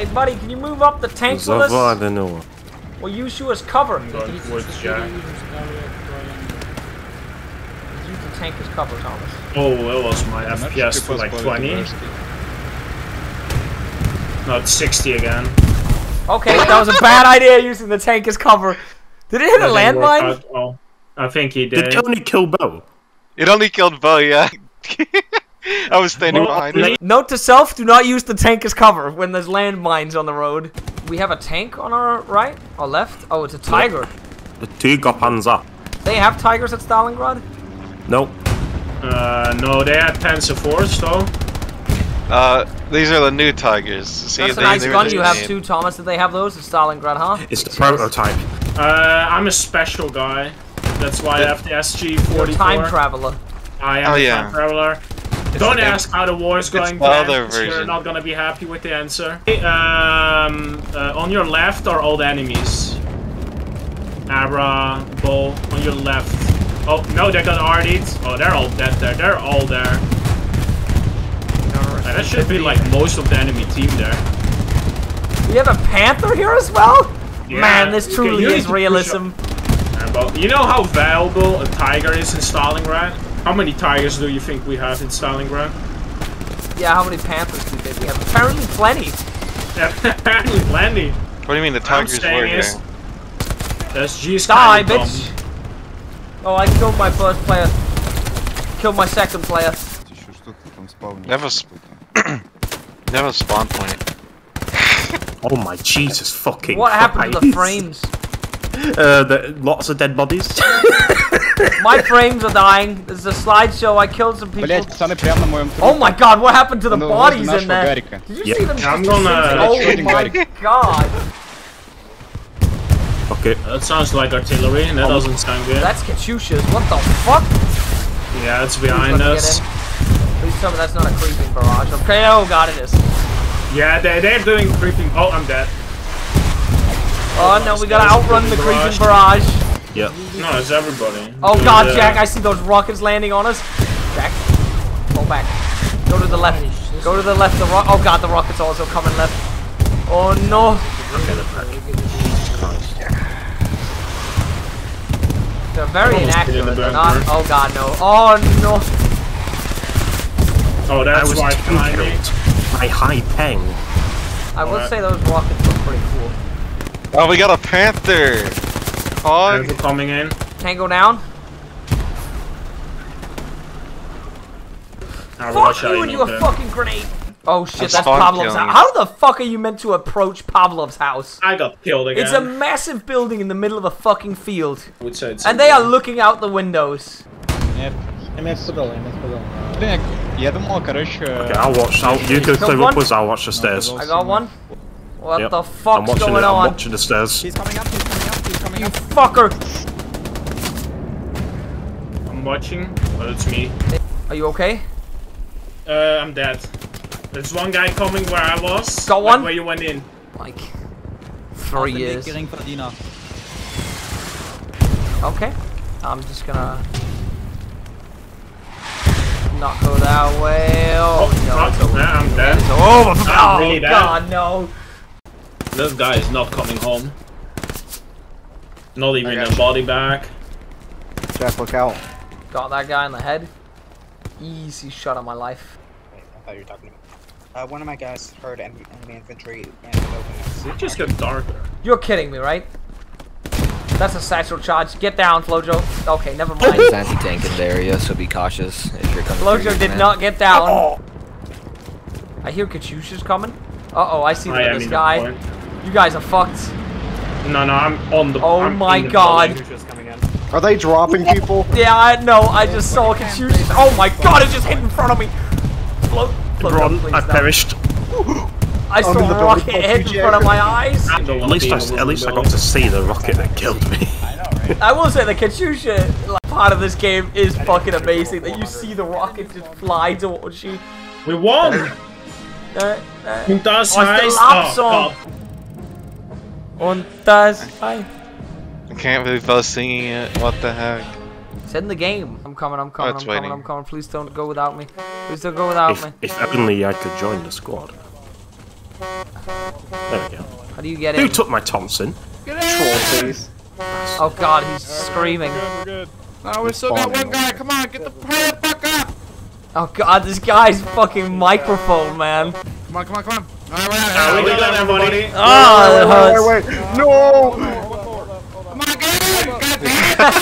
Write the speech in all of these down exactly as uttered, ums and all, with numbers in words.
Hey, buddy, can you move up the tanks with us? We'll use you as cover. I'm going towards Jack. Use the tank as cover, Thomas. Oh, that was my F P S for like twenty. Not sixty again. Okay, that was a bad idea using the tank as cover. Did it hit a landmine? Well. I think he did. Did it only kill Bo? It only killed Bo, yeah. I was standing well, behind him. Note to self, do not use the tank as cover when there's landmines on the road. We have a tank on our right? Or left? Oh, it's a Tiger. The Tiger Panzer. They have Tigers at Stalingrad? No. Nope. Uh, no, they had Panzer fours though. Uh, these are the new Tigers. See, that's they, a nice gun you have name. too, Thomas. Did they have those at Stalingrad, huh? It's the prototype. Uh, I'm a special guy. That's why the, I have the S G forty-four. You're time traveler. I am oh, a yeah. time traveler. It's Don't like ask a, how the war is going because you're not going to be happy with the answer. Um, uh, on your left are all the enemies. Abra, Bull, on your left. Oh, no, they got R D'd. Oh, they're all dead there. They're all there. Uh, that should be like most of the enemy team there. We have a Panther here as well? Yeah, man, this truly is realism. You know how valuable a Tiger is in Stalingrad? How many Tigers do you think we have in Stalingrad? Yeah, how many Panthers do you think we have? Apparently plenty. Apparently plenty. What do you mean the Tigers were here? That's G's Die, bitch! Oh, I killed my first player. Killed my second player. Never, sp Never spawn point. Oh my Jesus fucking What Christ. happened to the frames? Uh, the, lots of dead bodies. My frames are dying. This is a slideshow. I killed some people. Oh my god, what happened to the bodies in there? Did you yeah. see them? I'm gonna... Oh my god. Okay. That sounds like artillery. That oh. doesn't sound good. That's Katyusha's. What the fuck? Yeah, it's behind us. Please tell me that's not a creeping barrage. Okay, oh god, it is. Yeah, they, they're doing creeping... Oh, I'm dead. Oh no, we gotta outrun the creeping barrage. Yep. No, it's everybody. Oh Dude, god, uh, Jack, I see those rockets landing on us. Jack, go back. Go to the left. Go to the left. The rock. Oh god, the rockets also coming left. Oh no. Okay, the pack. Jesus Christ. They're very inaccurate. The they're not. Oh god, no. Oh no. Oh, that's why I my high pang. I will right. say those rockets look pretty cool. Oh, we got a Panther! Hog! Panther coming in. Tango down. I'll fuck you and you a fucking grenade! Oh shit, that's, that's Pavlov's house. How the fuck are you meant to approach Pavlov's house? I got killed again. It's a massive building in the middle of a fucking field. And something. they are looking out the windows. Okay, I'll watch. I'll, you go clear up with I'll watch the stairs. I got one. What yep. the fuck's I'm going it, I'm on? I'm watching the stairs. He's coming up, he's coming up, he's coming you up. You fucker! I'm watching, but it's me. Are you okay? Uh, I'm dead. There's one guy coming where I was. Got one? Like where you went in. Like, three years. Okay. I'm just gonna... Not go that way. Oh, oh no. Not, it's nah, I'm dead. It's over. Oh, really god, dead. no. This guy is not coming home. Not even a body bag. Jeff, look out. Got that guy in the head. Easy shot of my life. Wait, I thought you were talking about. Uh, one of my guys heard enemy infantry and it just got darker. You're kidding me, right? That's a satchel charge. Get down, Flojo. Okay, never mind. There's anti-tank in the area, so be cautious if you're coming. Flojo did man. not get down. Oh. I hear Katyusha's coming. Uh-oh, I see this guy. You guys are fucked. No, no, I'm on the. Oh I'm my god! The are they dropping people? Yeah, I know. I just saw Katyusha. Oh my god! It just hit in front of me. Flo Flo Ron, please, I perished. I saw the rocket hit in front of my eyes. At least, I, at least I got to see the rocket that killed me. I will say the Katyusha like, part of this game is fucking amazing. That you see the rocket just fly towards you. We won. Uh, uh, Und das oh, heißt... Oh, oh. Und das heißt... I can't believe I was singing it, what the heck. It's in the game. I'm coming, I'm coming, oh, I'm waiting. coming, I'm coming. Please don't go without me. Please don't go without if, me. If only I could join the squad. There we go. How do you get in? Who took my Thompson? Get in! Oh god, he's screaming. We're good, we're good. No, we still got one guy. Come on, get the fuck up! Oh god, this guy's fucking microphone, man. Come on, come on, come on. All right, we're out. Right, we got everybody. Oh, wait, wait, wait, wait. No! Come on, get in! God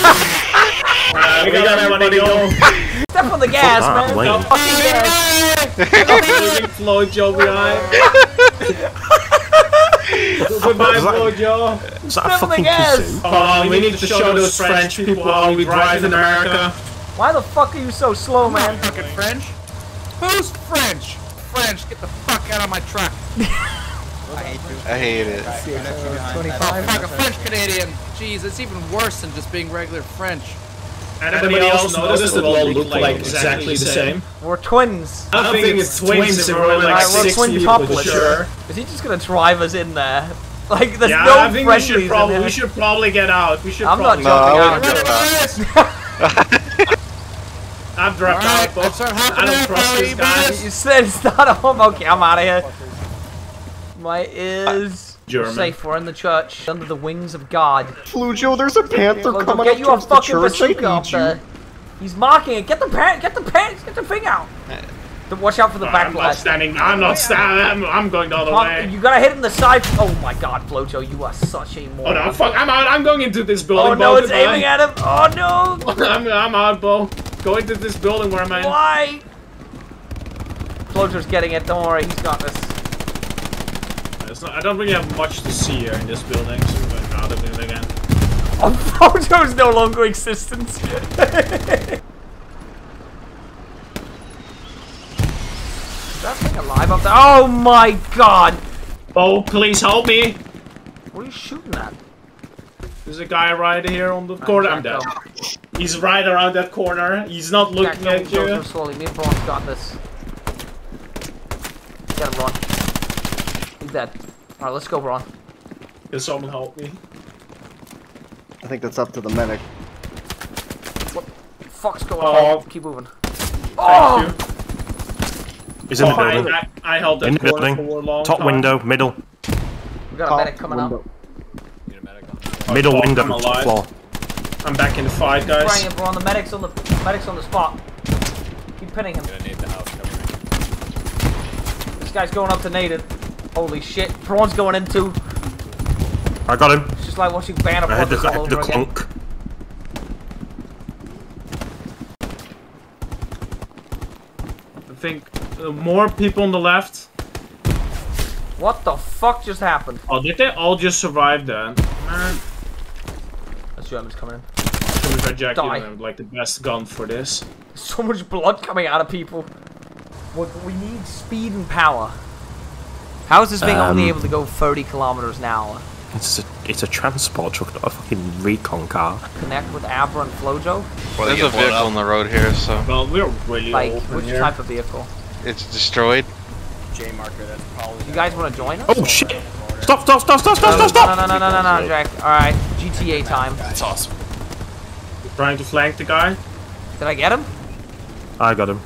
damn it! We got everybody. Step on the gas, man. Don't fucking gas. Don't flow, Joe. Goodbye, Lord, yo. Is that a fucking kazoo? Oh, we, we need, need to show, show those French people, people how we drive in America. America. Why the fuck are you so slow, man? I'm fucking French. Who's French? French, get the fuck out of my truck. I hate you. I hate it. I hate it. twenty-five. Fuck, a French Canadian. Jeez, it's even worse than just being regular French. Anybody, Anybody else notice that we all look like exactly the same? We're twins. I don't, I don't think it's twins, and we're only like six people for sure. Is he just gonna drive us in there? Like, there's yeah, no I think we should, probably, we should probably get out. We should I'm probably not jumping no, out. I've dropped right, out, folks. I don't trust these guys. You said it's not a home. Okay, I'm out of here. My is... German. We're safe, we're in the church, under the wings of God. Flujo, there's a panther Flujo, coming get you up a fucking the bazooka up there. He's mocking it. Get the pants, get the pants, get the thing out. Watch out for the oh, back blast. I'm not standing, I'm not standing, I'm, I'm going the other way. You gotta hit him the side. Oh my god, Flujo, you are such a moron. Oh no, fuck, I'm out, I'm going into this building. Oh no, it's goodbye. Aiming at him. Oh no. I'm, I'm out, Bo. Go into this building, where am I? Why? Flojo's getting it, don't worry, he's got this. It's not, I don't really have much to see here in this building, so we're going out of it again. Oh, photos no longer existence. Is that thing alive up there? Oh my god! Oh, please help me! What are you shooting at? There's a guy right here on the I'm corner. I'm dead. He's right around that corner. He's not looking Jack, at you. Slowly. Me and Braun's got this. Get him, Braun. Dead. Alright, let's go, Braun. Can someone help me? I think that's up to the medic. What the fuck's going oh. on? Keep moving. Thank oh! you. He's in oh, the building. I, I, I held that in the building. For a long Top time. Window, middle. We got a medic coming window. Up. Need a medic on middle top, window, I'm top floor. I'm back in the fight, guys. He's trying it, Braun. The medic's on the, the medic's on the spot. Keep pinning him. I'm gonna need the house covering. This guy's going up to native. Holy shit, Prawn's going in too. I got him. It's just like watching Banner I had the, all over the again. Clunk. I think uh, more people on the left. What the fuck just happened? Oh, did they all just survive then? Man. That's Germans coming in. I jack Die. You have, like the best gun for this. So much blood coming out of people. What we need speed and power. How is this thing um, only able to go thirty kilometers an hour? It's a, it's a transport truck, not a fucking recon car. Connect with Abra and Flujo? Well, there's a vehicle on the road here, so... Well, we're really like, open which here. Type of vehicle? It's destroyed. J marker, that's probably... You guys want to join us? Oh, shit! Stop, stop, stop, stop, stop, stop, stop! No, no, no, no, no, no, Jack. Alright, G T A time. That's awesome. You're trying to flank the guy? Did I get him? I got him.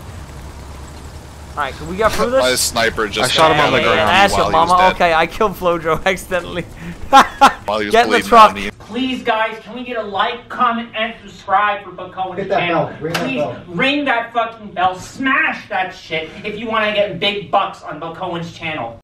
Alright, can we get through this? My sniper just I shot him on the ground. That's it, mama. Okay, I killed Flujo accidentally. While he was get in the truck. Please, guys, can we get a like, comment, and subscribe for Bokoen's channel? Ring Please that ring that fucking bell. Smash that shit if you want to get big bucks on Bokoen's channel.